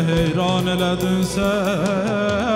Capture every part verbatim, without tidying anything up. heyran elədin sən,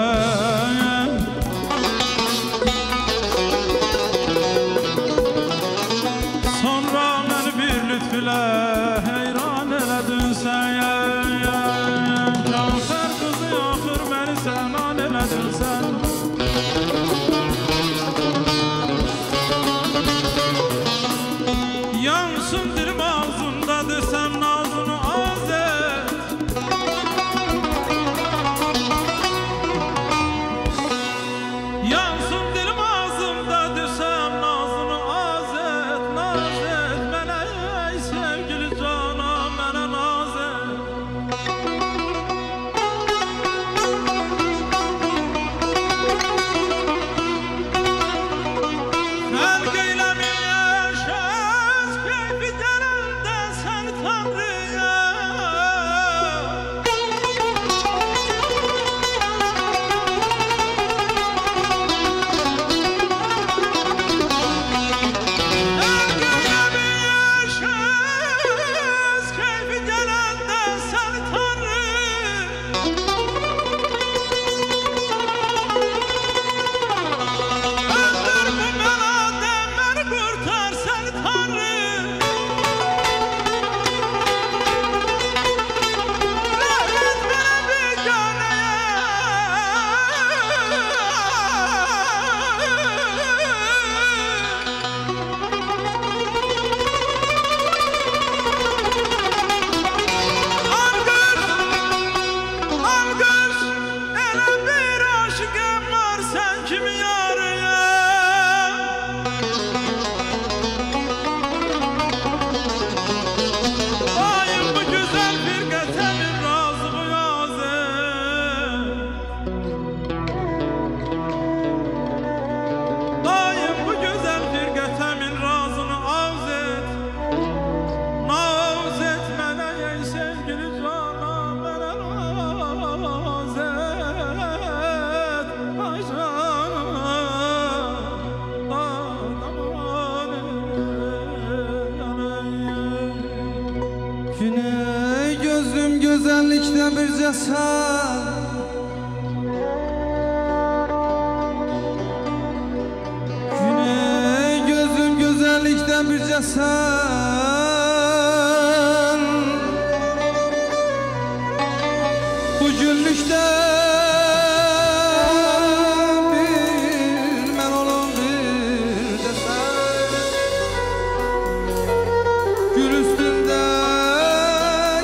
Daim bu güzel firqətəmin razını avz et, naz et mənə ey sevgili cana, mənə naz et, ay cana, adamın et. Güney gözüm güzellikdə bir cəsər, bir cəsən bu günlükdə bir mən olum bir cəsən gül üstündə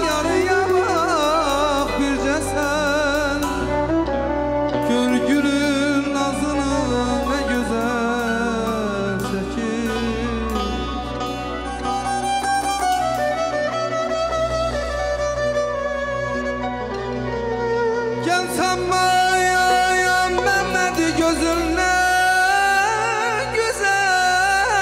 yarıya bax bir cəsən gör gülün nazını nə gözəl çəkir. Sanmayayam Mehmet'i gözün ne güzel,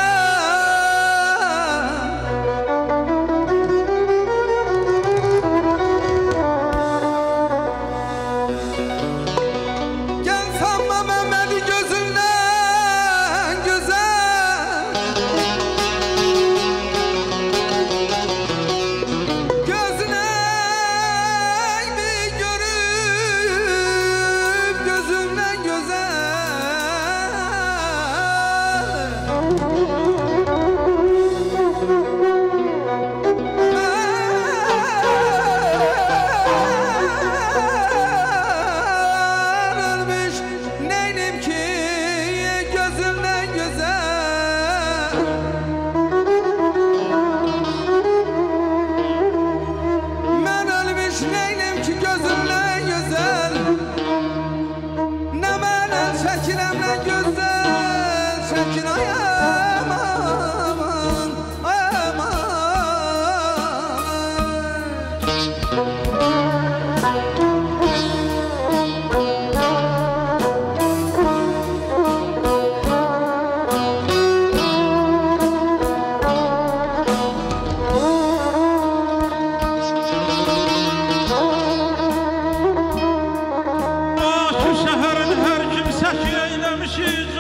gel sanma Mehmet'i gözün ne güzel, gözüne bir görün Bakı şəhərin hər kimsə ki eyləmişik.